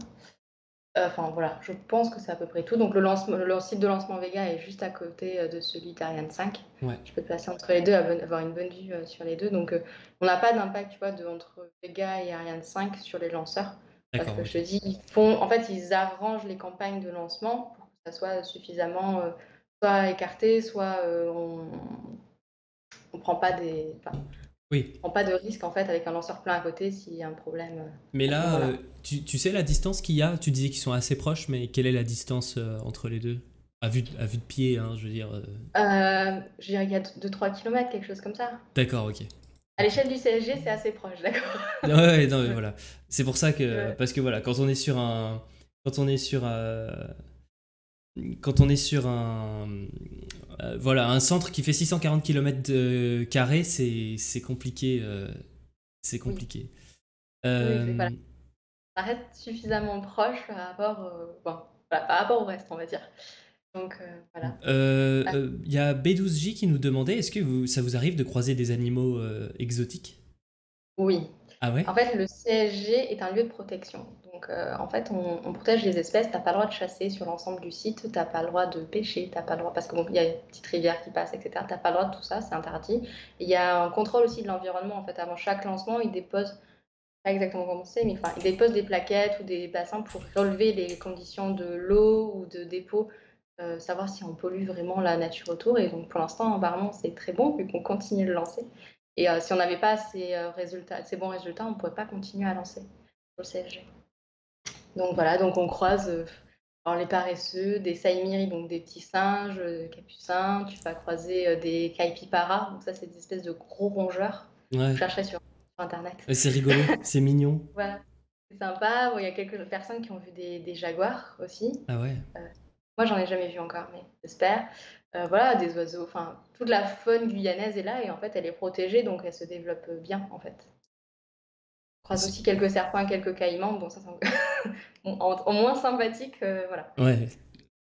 euh, enfin voilà, je pense que c'est à peu près tout. Donc le, lance, le site de lancement Vega est juste à côté de celui d'Ariane cinq. Ouais. Je peux te passer entre les deux, avoir une bonne vue sur les deux. Donc euh, on n'a pas d'impact, tu vois, de, entre Vega et Ariane cinq sur les lanceurs. Parce que je te dis, ils font, en fait, ils arrangent les campagnes de lancement pour que ça soit suffisamment euh, soit écarté, soit euh, on ne prend pas des, enfin, oui. on prend pas de risque en fait avec un lanceur plein à côté s'il y a un problème. Mais là, voilà. tu, tu sais la distance qu'il y a? Tu disais qu'ils sont assez proches, mais quelle est la distance euh, entre les deux à vue, à vue de pied, hein, je veux dire. Euh... Euh, je dirais qu'il y a deux à trois kilomètres, quelque chose comme ça. D'accord, ok. À l'échelle du C S G, c'est assez proche, d'accord. Ouais, non, mais voilà. C'est pour ça que, ouais. parce que voilà, quand on est sur un, quand on est sur, un... quand on est sur un, euh, voilà, un centre qui fait six cent quarante kilomètres carrés, c'est, c'est compliqué, euh... c'est compliqué. Oui. Euh... Oui, voilà. Ça reste suffisamment proche par rapport, euh... bon, voilà, par rapport au reste, on va dire. Donc euh, voilà. Il euh, ah. euh, y a B douze J qui nous demandait, est-ce que vous, ça vous arrive de croiser des animaux euh, exotiques? Oui. Ah ouais. En fait, le C S G est un lieu de protection. Donc euh, en fait, on, on protège les espèces. T'as pas le droit de chasser sur l'ensemble du site. T'as pas le droit de pêcher. T'as pas le droit parce que bon, y a une petite rivière qui passe, et cetera. T'as pas le droit de tout ça. C'est interdit. Il y a un contrôle aussi de l'environnement. En fait, avant chaque lancement, ils déposent. Pas exactement comment c'est, mais enfin, ils déposent des plaquettes ou des bassins pour relever les conditions de l'eau ou de dépôt. Euh, savoir si on pollue vraiment la nature autour. Et donc pour l'instant, apparemment, c'est très bon vu qu'on continue de lancer. Et euh, si on n'avait pas ces, euh, résultats, ces bons résultats, on ne pourrait pas continuer à lancer sur le C S G. Donc voilà, donc on croise euh, alors les paresseux, des saïmiri, donc des petits singes, des capucins, tu vas croiser euh, des caipiparas, donc ça c'est des espèces de gros rongeurs. Ouais. Je cherchais sur internet. Ouais, c'est rigolo, c'est mignon. Voilà, c'est sympa. Il bon, y a quelques personnes qui ont vu des, des jaguars aussi. Ah ouais euh, Moi, j'en ai jamais vu encore, mais j'espère. Euh, voilà, des oiseaux. Enfin, toute la faune guyanaise est là et en fait, elle est protégée, donc elle se développe bien, en fait. On croise aussi quelques serpents, quelques caïmans, bon, ça semble au moins sympathique, euh, voilà. Ouais,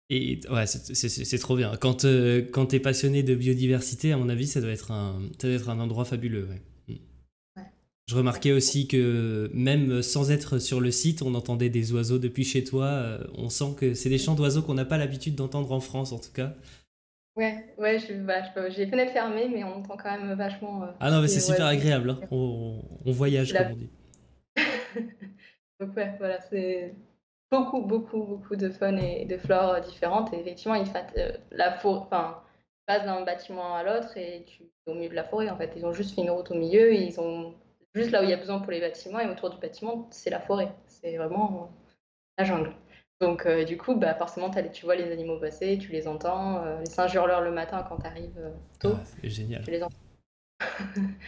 et ouais, c'est trop bien. Quand euh, quand t'es passionné de biodiversité, à mon avis, ça doit être un, ça doit être un endroit fabuleux. Ouais. Ouais. Je remarquais aussi que même sans être sur le site, on entendait des oiseaux depuis chez toi. On sent que c'est des chants d'oiseaux qu'on n'a pas l'habitude d'entendre en France, en tout cas. Ouais, ouais, j'ai bah, les fenêtres fermées, mais on entend quand même vachement. Euh, ah non, mais c'est super agréables. agréable. Hein. On, on voyage, la, comme on dit. Donc ouais, voilà, c'est beaucoup, beaucoup, beaucoup de faune et de flore différentes. Et effectivement, ils fassent, euh, la for... enfin, ils passent d'un bâtiment à l'autre et tu es au milieu de la forêt, en fait. Ils ont juste fait une route au milieu et ils ont juste là où il y a besoin pour les bâtiments, et autour du bâtiment, c'est la forêt. C'est vraiment euh, la jungle. Donc euh, du coup, bah, forcément, t'as les, tu vois les animaux passer, tu les entends, euh, les singes hurlent le matin quand t'arrives euh, tôt. Ah, c'est génial. Tu les entends.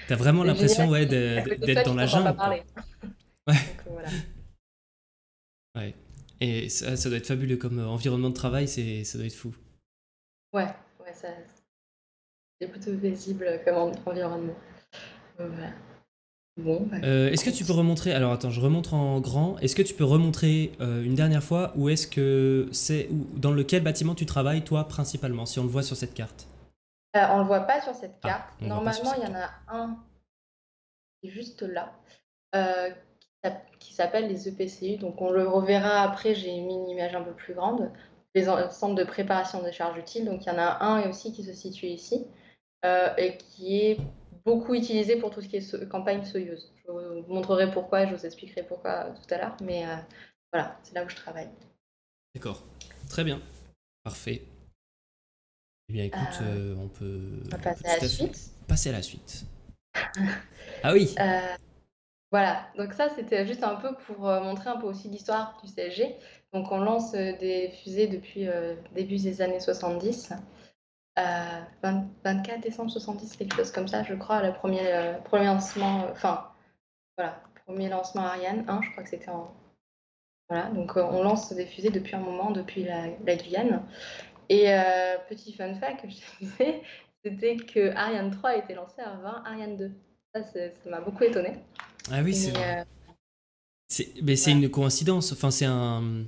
T'as vraiment l'impression ouais, d'être dans la jungle. Ouais. Donc, voilà. Ouais. Et ça, ça doit être fabuleux comme environnement de travail, c'est, ça doit être fou. Ouais, ouais, ça, c'est plutôt paisible comme environnement. Donc, voilà. Bon, bah, euh, est-ce que tu peux remontrer, alors attends, je remonte en grand, est-ce que tu peux remontrer euh, une dernière fois où est-ce que c'est, où, dans lequel bâtiment tu travailles toi principalement, si on le voit sur cette carte? Euh, on ne le voit pas sur cette carte. Ah, normalement, il y en a un qui est juste là, euh, qui s'appelle les E P C U. Donc, on le reverra après. J'ai mis une image un peu plus grande. Les centres de préparation des charges utiles. Donc, il y en a un aussi qui se situe ici euh, et qui est beaucoup utilisé pour tout ce qui est so campagne Soyuz. Je vous montrerai pourquoi et je vous expliquerai pourquoi tout à l'heure. Mais euh, voilà, c'est là où je travaille. D'accord. Très bien. Parfait. Eh bien, écoute, euh, euh, on peut, on va passer, on peut à la suite. passer à la suite. Ah oui euh, Voilà, donc ça, c'était juste un peu pour euh, montrer un peu aussi l'histoire du C S G. Donc, on lance euh, des fusées depuis euh, début des années soixante-dix. Euh, vingt-quatre décembre soixante-dix, quelque chose comme ça, je crois, le premier, euh, premier lancement, enfin, euh, voilà, premier lancement Ariane un, je crois que c'était en... Voilà, donc euh, on lance des fusées depuis un moment, depuis la, la Guyane. Et euh, petit fun fact que je te disais, c'était que Ariane trois a été lancée avant Ariane deux. Ça, ça m'a beaucoup étonnée. Ah oui, c'est euh... Mais c'est ouais. une coïncidence. Enfin, c'est un...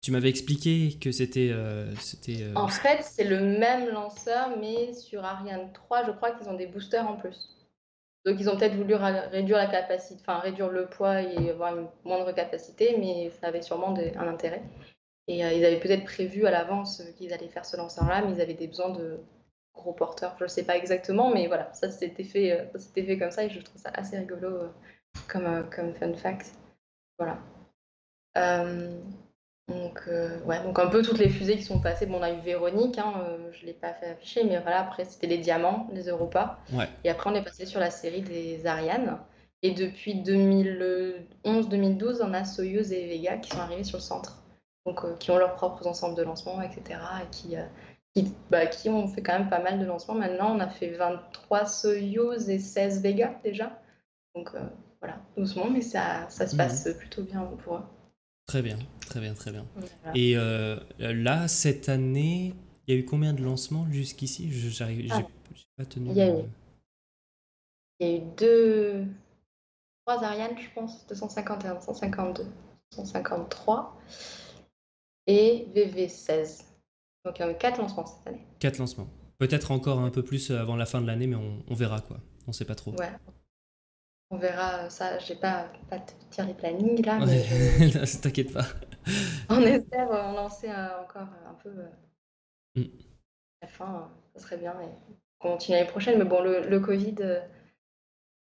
Tu m'avais expliqué que c'était... Euh, euh... En fait, c'est le même lanceur, mais sur Ariane trois, je crois qu'ils ont des boosters en plus. Donc, ils ont peut-être voulu réduire la capacité, enfin réduire le poids et avoir une moindre capacité, mais ça avait sûrement des... un intérêt. Et euh, ils avaient peut-être prévu à l'avance qu'ils allaient faire ce lanceur-là, mais ils avaient des besoins de gros porteurs. Je ne sais pas exactement, mais voilà, ça c'était fait, euh, ça fait comme ça et je trouve ça assez rigolo euh, comme, euh, comme fun fact. Voilà. Euh, donc, euh, ouais, donc un peu toutes les fusées qui sont passées. Bon, on a eu Véronique, hein, euh, je ne l'ai pas fait afficher, mais voilà, après c'était les Diamants, les Europa. Ouais. Et après on est passé sur la série des Arianes. Et depuis deux mille onze deux mille douze, on a Soyuz et Vega qui sont arrivés sur le centre. Donc, euh, qui ont leurs propres ensembles de lancements, et cetera. Et qui, euh, qui, bah, qui ont fait quand même pas mal de lancements. Maintenant, on a fait vingt-trois Soyuz et seize Vega déjà. Donc euh, voilà, doucement, mais ça, ça se passe mmh. plutôt bien pour eux. Très bien, très bien, très bien. Voilà. Et euh, là, cette année, il y a eu combien de lancements jusqu'ici? Je n'ai ah. pas tenu. Il y a eu, il y a eu deux, trois Ariane, je pense, deux cent cinquante et un, cent cinquante-deux, cent cinquante-trois. Et V V seize. Donc il y a eu quatre lancements cette année. quatre lancements. Peut-être encore un peu plus avant la fin de l'année, mais on, on verra quoi. On ne sait pas trop. Ouais. On verra ça. Je n'ai pas, pas te dire les plannings là. Mais je... non, t'inquiète pas. On espère en lancer euh, encore euh, un peu euh, mm. à la fin. Euh, ça serait bien. Et on continue l'année prochaine. Mais bon, le, le Covid euh,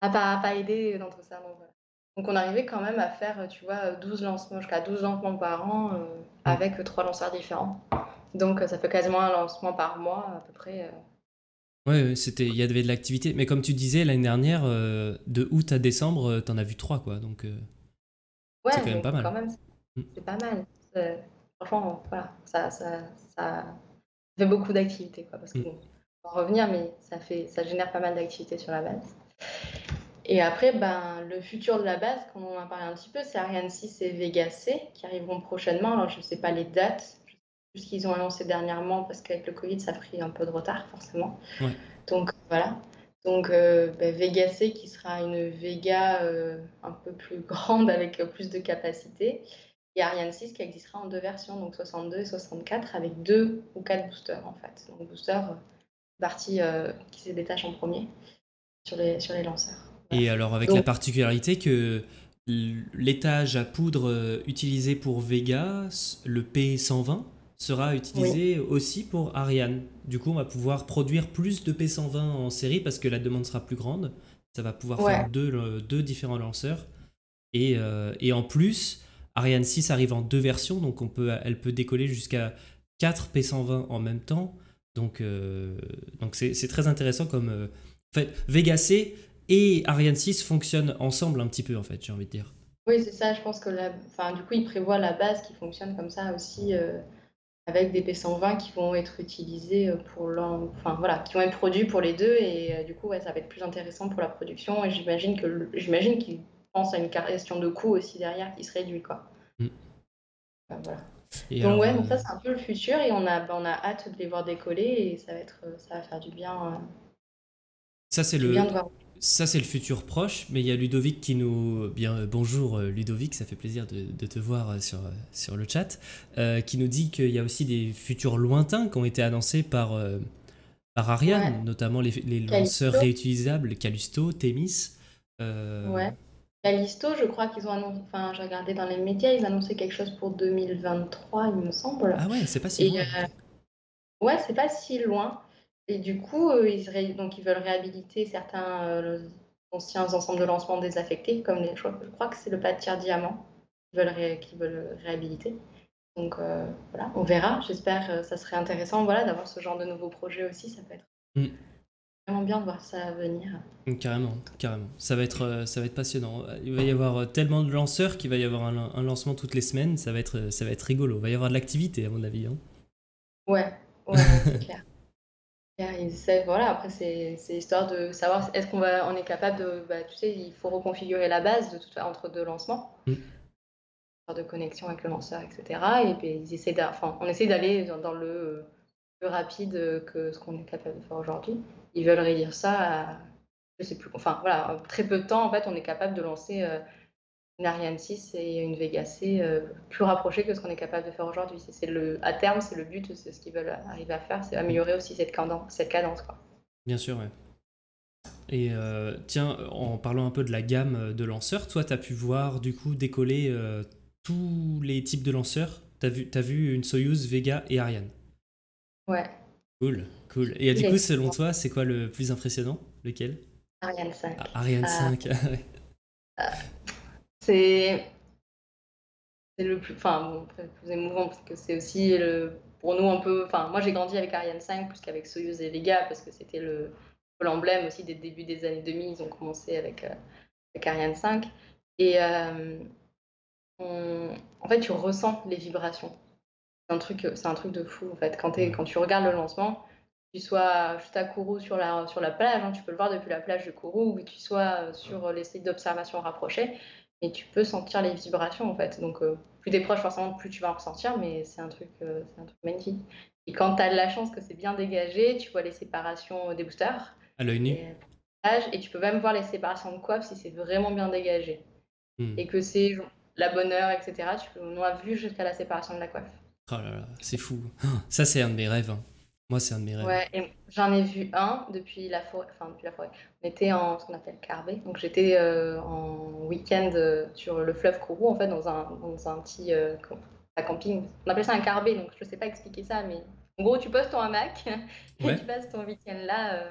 n'a pas, pas aidé dans tout ça. Donc, voilà. Donc on arrivait quand même à faire, tu vois, douze lancements, jusqu'à douze lancements par an euh, avec trois lanceurs différents. Donc ça fait quasiment un lancement par mois à peu près. Euh. Ouais, c'était, il y avait de l'activité. Mais comme tu disais, l'année dernière, euh, de août à décembre, euh, t'en as vu trois, quoi. Donc euh, ouais, c'est quand même pas mal. Quand même, c'est pas mal. Franchement, voilà, ça, ça, ça fait beaucoup d'activités, quoi. Parce que, bon, on va revenir, mais ça, fait, ça génère pas mal d'activités sur la base. Et après, ben, le futur de la base, quand on en a parlé un petit peu, c'est Ariane six et Vega C qui arriveront prochainement. Alors, je ne sais pas les dates, je sais juste ce qu'ils ont annoncé dernièrement, parce qu'avec le Covid, ça a pris un peu de retard, forcément. Ouais. Donc, voilà. Donc, euh, ben, Vega C qui sera une Vega euh, un peu plus grande, avec euh, plus de capacité. Et Ariane six qui existera en deux versions, donc soixante-deux et soixante-quatre, avec deux ou quatre boosters, en fait. Donc, booster, euh, partie euh, qui se détache en premier sur les, sur les lanceurs. Et alors avec donc, la particularité que l'étage à poudre utilisé pour Vega, le P cent vingt, sera utilisé oui. aussi pour Ariane. Du coup, on va pouvoir produire plus de P cent vingt en série parce que la demande sera plus grande. Ça va pouvoir ouais. faire deux, deux différents lanceurs. Et, euh, et en plus, Ariane six arrive en deux versions, donc on peut, elle peut décoller jusqu'à quatre P cent vingt en même temps. Donc euh, donc c'est très intéressant comme... Euh, en fait, Vega C et Ariane six fonctionnent ensemble un petit peu, en fait, j'ai envie de dire. Oui, c'est ça. Je pense que la, enfin, du coup, ils prévoient la base qui fonctionne comme ça aussi, euh, avec des P cent vingt qui vont être utilisés pour l'en... Enfin, voilà, qui vont être produits pour les deux. Et euh, du coup, ouais, ça va être plus intéressant pour la production. Et j'imagine que j'imagine qu'ils pensent à une question de coût aussi derrière qui se réduit, quoi. Mm. Enfin, voilà. Et donc, alors, ouais, donc ça, c'est un peu le futur. Et on a, on a hâte de les voir décoller. Et ça va, être, ça va faire du bien. Euh... Ça, c'est le... Ça, c'est le futur proche, mais il y a Ludovic qui nous... Bien, bonjour Ludovic, ça fait plaisir de, de te voir sur, sur le chat, euh, qui nous dit qu'il y a aussi des futurs lointains qui ont été annoncés par, euh, par Ariane, ouais. Notamment les, les lanceurs réutilisables, Callisto, Themis. Euh... Ouais. Callisto, je crois qu'ils ont annoncé... Enfin, j'ai regardé dans les médias, ils annonçaient quelque chose pour deux mille vingt-trois, il me semble. Ah ouais, c'est pas si loin. Et, euh... Ouais, c'est pas si loin. Et du coup, euh, ils, ré... Donc, ils veulent réhabiliter certains euh, anciens ensembles de lancement désaffectés, comme les... je crois que c'est le pas de tir diamant qu'ils veulent, ré... qu'ils veulent réhabiliter. Donc euh, voilà, on verra. J'espère que euh, ça serait intéressant voilà, d'avoir ce genre de nouveaux projets aussi. Ça peut être mm. vraiment bien de voir ça venir. Carrément, carrément. Ça va être, euh, ça va être passionnant. Il va y avoir tellement de lanceurs qu'il va y avoir un, un lancement toutes les semaines. Ça va être, ça va être rigolo. Il va y avoir de l'activité, à mon avis. Hein. Ouais, ouais, c'est clair. Voilà, après c'est histoire de savoir est-ce qu'on va on est capable de bah, tu sais il faut reconfigurer la base de toute entre deux lancements mm. de connexion avec le lanceur, etc. Et puis ils essaient enfin on essaie d'aller dans, dans le plus rapide que ce qu'on est capable de faire aujourd'hui. Ils veulent réduire ça à, je sais plus, enfin voilà, en très peu de temps en fait on est capable de lancer euh, une Ariane six et une Vega C euh, plus rapprochées que ce qu'on est capable de faire aujourd'hui. C'est le, à terme, c'est le but, c'est ce qu'ils veulent arriver à faire, c'est améliorer aussi cette cadence. Cette cadence quoi. Bien sûr, ouais. Et euh, tiens, en parlant un peu de la gamme de lanceurs, toi, tu as pu voir du coup décoller euh, tous les types de lanceurs. Tu as vu, t'as vu une Soyuz, Vega et Ariane. Ouais. Cool, cool. Et du coup, selon toi, c'est quoi le plus impressionnant? Lequel? Ariane cinq. Ah, Ariane cinq, ouais. Euh... C'est le plus, enfin, bon, plus émouvant parce que c'est aussi le, pour nous un peu, enfin moi j'ai grandi avec Ariane cinq plus qu'avec Soyuz et Vega parce que c'était le l'emblème aussi des débuts des années deux mille, ils ont commencé avec, euh, avec Ariane cinq et euh, on, en fait tu ressens les vibrations, c'est un truc, c'est un truc de fou en fait, quand, t'es, quand tu regardes le lancement, que tu sois juste à Kourou sur la, sur la plage, hein, tu peux le voir depuis la plage de Kourou, ou que tu sois sur les sites d'observation rapprochés. Et tu peux sentir les vibrations en fait. Donc, euh, plus t'es proche, forcément, plus tu vas en ressentir, mais c'est un, euh, un truc magnifique. Et quand t'as la chance que c'est bien dégagé, tu vois les séparations des boosters. À l'œil nu. Et, et tu peux même voir les séparations de coiffe si c'est vraiment bien dégagé. Mmh. Et que c'est la bonne heure, et cetera. Tu peux, on a vu jusqu'à la séparation de la coiffe. Oh là là, c'est fou. Ça, c'est un de mes rêves. Hein. Moi, c'est un de mes rêves. Ouais, j'en ai vu un depuis la forêt. Enfin, depuis la forêt. On était en ce qu'on appelle Carbet. Donc, j'étais euh, en week-end euh, sur le fleuve Kourou, en fait, dans un, dans un petit euh, camping. On appelle ça un Carbet, donc je ne sais pas expliquer ça, mais en gros, tu poses ton hamac et ouais. Tu passes ton week-end là, euh,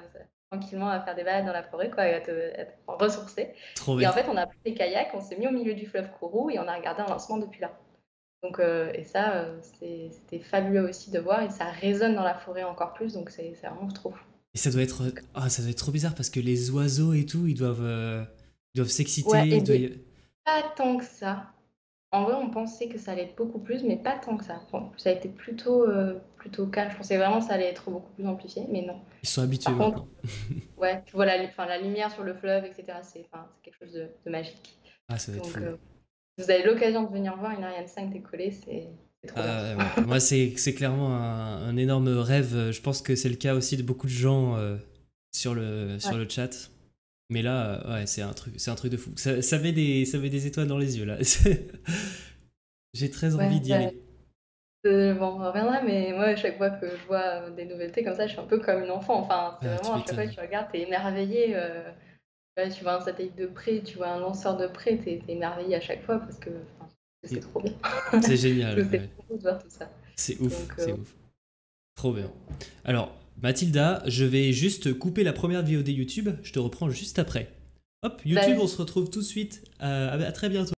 tranquillement, à faire des balades dans la forêt, quoi, et à te, à te ressourcer. Trop et bien. En fait, on a pris des kayaks, on s'est mis au milieu du fleuve Kourou et on a regardé un lancement depuis là. Donc, euh, et ça, euh, c'était fabuleux aussi de voir, et ça résonne dans la forêt encore plus, donc c'est vraiment trop. Et ça doit être, oh, ça doit être trop bizarre parce que les oiseaux et tout, ils doivent, euh, ils doivent s'exciter. Ouais, doivent... Pas tant que ça. En vrai, on pensait que ça allait être beaucoup plus, mais pas tant que ça. Bon, ça a été plutôt, euh, plutôt calme. Je pensais vraiment que ça allait être beaucoup plus amplifié, mais non. Ils sont habitués. Par contre, ouais, tu vois la, la lumière sur le fleuve, et cetera. C'est quelque chose de, de magique. Ah, ça va donc, être fou. Euh, Vous avez l'occasion de venir voir une Ariane cinq décoller, c'est trop euh, bien. Ouais. Moi, c'est clairement un, un énorme rêve. Je pense que c'est le cas aussi de beaucoup de gens euh, sur, le, ouais. sur le chat. Mais là, euh, ouais, c'est un, un truc de fou. Ça, ça, met des, ça met des étoiles dans les yeux, là. J'ai très envie ouais, d'y ouais. aller. Euh, bon, on reviendra, mais moi, à chaque fois que je vois des nouveautés comme ça, je suis un peu comme une enfant. Enfin, c'est ah, vraiment, à chaque fois que tu regardes, t'es émerveillée. Euh... Ouais, tu vois un satellite de près, tu vois un lanceur de près, t'es émerveillé à chaque fois parce que c'est trop bien. C'est génial. C'est ouais. trop de voir tout ça. C'est ouf, c'est euh... ouf. Trop bien. Alors, Mathilda, je vais juste couper la première vidéo des YouTube. Je te reprends juste après. Hop, YouTube, bah, on se retrouve tout de suite. À, à très bientôt.